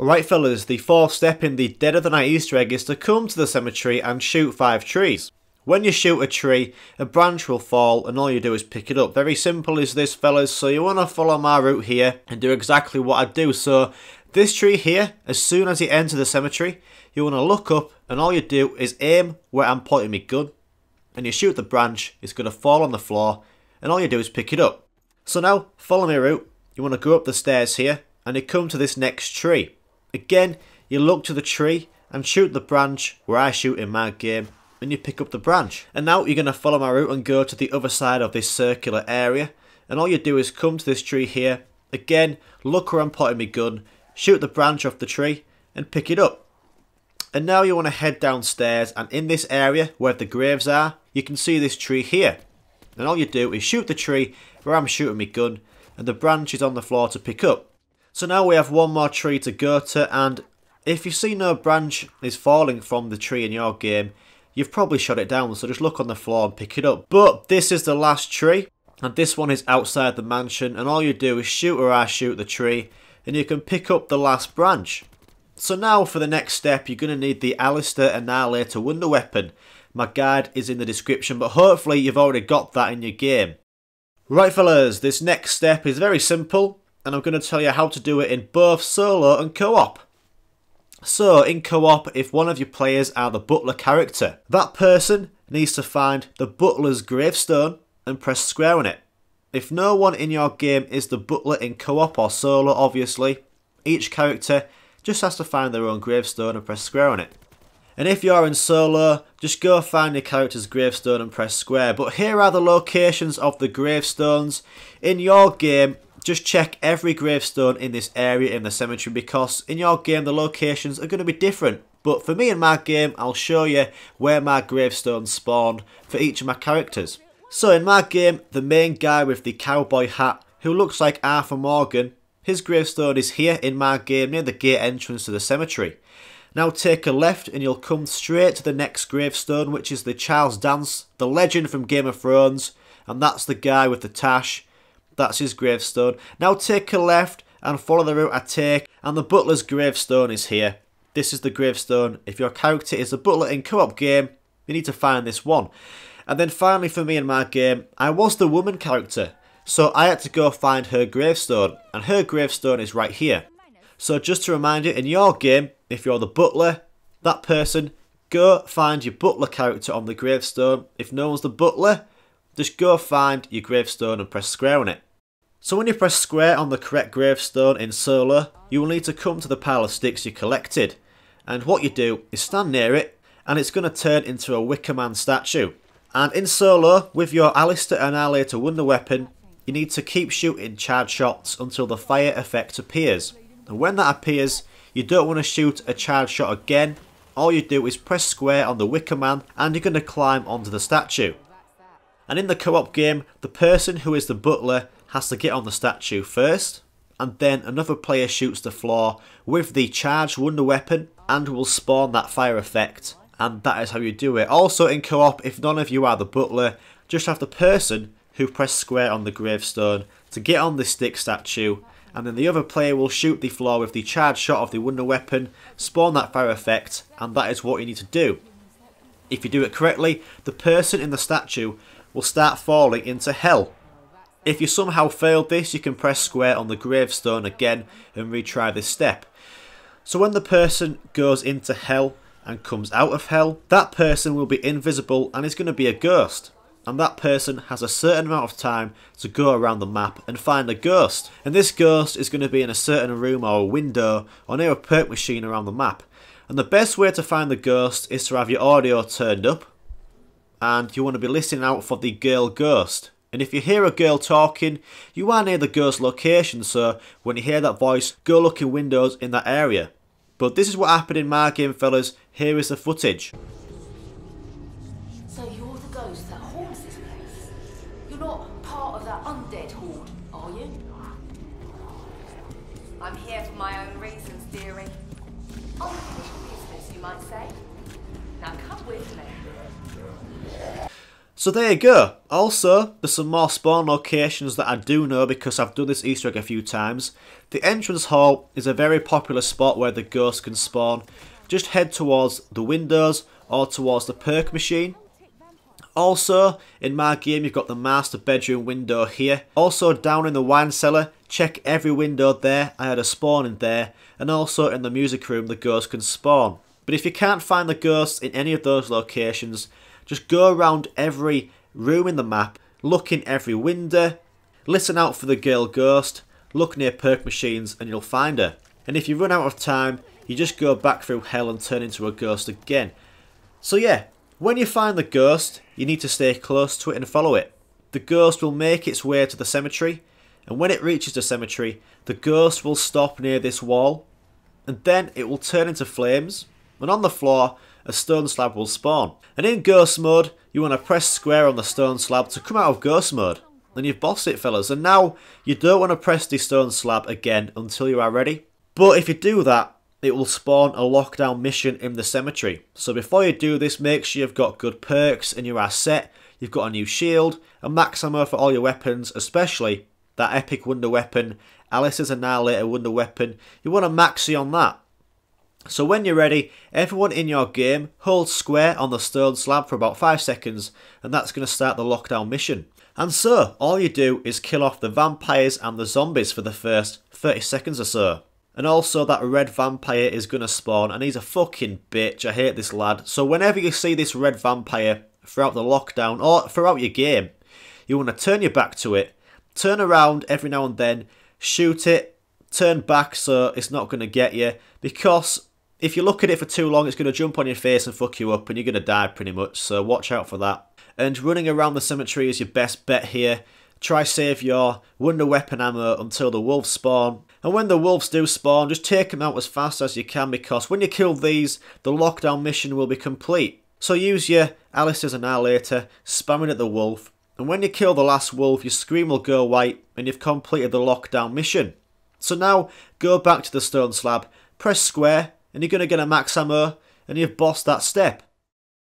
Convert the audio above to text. Alright fellas, the fourth step in the Dead of the Night Easter egg is to come to the cemetery and shoot 5 trees. When you shoot a tree, a branch will fall and all you do is pick it up. Very simple is this fellas, so you want to follow my route here and do exactly what I do. So this tree here, as soon as you enter the cemetery, you want to look up and all you do is aim where I'm pointing my gun. And you shoot the branch, it's going to fall on the floor and all you do is pick it up. So now, follow my route, you want to go up the stairs here and you come to this next tree. Again, you look to the tree and shoot the branch where I shoot in my game and you pick up the branch. And now you're going to follow my route and go to the other side of this circular area. And all you do is come to this tree here. Again, look where I'm pointing my gun, shoot the branch off the tree and pick it up. And now you want to head downstairs, and in this area where the graves are, you can see this tree here. And all you do is shoot the tree where I'm shooting my gun and the branch is on the floor to pick up. So now we have one more tree to go to, and if you see no branch is falling from the tree in your game, you've probably shot it down, so just look on the floor and pick it up. But this is the last tree, and this one is outside the mansion, and all you do is shoot or I shoot the tree, and you can pick up the last branch. So now for the next step, you're going to need the Alistair Annihilator Wonder Weapon. My guide is in the description, but hopefully you've already got that in your game. Right fellas, this next step is very simple, and I'm going to tell you how to do it in both solo and co-op. So, in co-op, if one of your players are the butler character, that person needs to find the butler's gravestone and press square on it. If no one in your game is the butler in co-op or solo, obviously, each character just has to find their own gravestone and press square on it. And if you're in solo, just go find your character's gravestone and press square. But here are the locations of the gravestones. In your game, just check every gravestone in this area in the cemetery, because in your game the locations are going to be different. But for me in my game, I'll show you where my gravestones spawned for each of my characters. So in my game, the main guy with the cowboy hat who looks like Arthur Morgan, his gravestone is here in my game near the gate entrance to the cemetery. Now take a left and you'll come straight to the next gravestone, which is the Charles Dance, the legend from Game of Thrones, and that's the guy with the tash. That's his gravestone. Now take a left and follow the route I take, and the butler's gravestone is here. This is the gravestone. If your character is the butler in co-op game, you need to find this one. And then finally for me in my game, I was the woman character, so I had to go find her gravestone, and her gravestone is right here. So just to remind you, in your game, if you're the butler, that person, go find your butler character on the gravestone. If no one's the butler, just go find your gravestone and press square on it. So when you press square on the correct gravestone in solo, you will need to come to the pile of sticks you collected. And what you do is stand near it, and it's going to turn into a Wickerman statue. And in solo, with your Alistair Annihilator Wonder Weapon, you need to keep shooting charred shots until the fire effect appears. And when that appears, you don't want to shoot a charred shot again. All you do is press square on the Wickerman, and you're going to climb onto the statue. And in the co-op game, the person who is the butler has to get on the statue first, and then another player shoots the floor with the charged wonder weapon and will spawn that fire effect, and that is how you do it. Also in co-op, if none of you are the butler, just have the person who pressed square on the gravestone to get on the stick statue, and then the other player will shoot the floor with the charged shot of the wonder weapon, spawn that fire effect, and that is what you need to do. If you do it correctly, the person in the statue will start falling into hell. If you somehow failed this, you can press square on the gravestone again and retry this step. So when the person goes into hell and comes out of hell, that person will be invisible and is going to be a ghost. And that person has a certain amount of time to go around the map and find a ghost. And this ghost is going to be in a certain room or a window or near a perk machine around the map. And the best way to find the ghost is to have your audio turned up, and you want to be listening out for the girl ghost. And if you hear a girl talking, you are near the ghost location, so when you hear that voice, go look in windows in that area. But this is what happened in my game, fellas. Here is the footage. So you're the ghost that haunts this place? You're not part of that undead horde, are you? I'm here for my own reasons, dearie. Unofficial business, you might say. Now come with me. So there you go. Also, there's some more spawn locations that I do know because I've done this Easter egg a few times. The entrance hall is a very popular spot where the ghosts can spawn. Just head towards the windows or towards the perk machine. Also, in my game, you've got the master bedroom window here. Also, down in the wine cellar, check every window there. I had a spawn in there. And also in the music room, the ghosts can spawn. But if you can't find the ghosts in any of those locations, just go around every room in the map, look in every window, listen out for the girl ghost, look near perk machines and you'll find her. And if you run out of time, you just go back through hell and turn into a ghost again. So yeah, when you find the ghost, you need to stay close to it and follow it. The ghost will make its way to the cemetery, and when it reaches the cemetery, the ghost will stop near this wall, and then it will turn into flames, and on the floor, a stone slab will spawn. And in ghost mode, you want to press square on the stone slab to come out of ghost mode. And you've bossed it, fellas. And now, you don't want to press the stone slab again until you are ready. But if you do that, it will spawn a lockdown mission in the cemetery. So before you do this, make sure you've got good perks and you are set. You've got a new shield, a max ammo for all your weapons, especially that epic wonder weapon, Alistair Annihilator wonder weapon. You want to maxi on that. So when you're ready, everyone in your game hold square on the stone slab for about 5 seconds and that's going to start the lockdown mission. And so, all you do is kill off the vampires and the zombies for the first 30 seconds or so. And also that red vampire is going to spawn and he's a fucking bitch, I hate this lad. So whenever you see this red vampire throughout the lockdown or throughout your game, you want to turn your back to it, turn around every now and then, shoot it, turn back so it's not going to get you because if you look at it for too long, it's going to jump on your face and fuck you up and you're going to die pretty much, so watch out for that. And running around the cemetery is your best bet here. Try save your wonder weapon ammo until the wolves spawn. And when the wolves do spawn, just take them out as fast as you can because when you kill these, the lockdown mission will be complete. So use your Alistair's Annihilator, spamming at the wolf. And when you kill the last wolf, your screen will go white and you've completed the lockdown mission. So now, go back to the stone slab, press square, and you're going to get a max ammo, and you've bossed that step.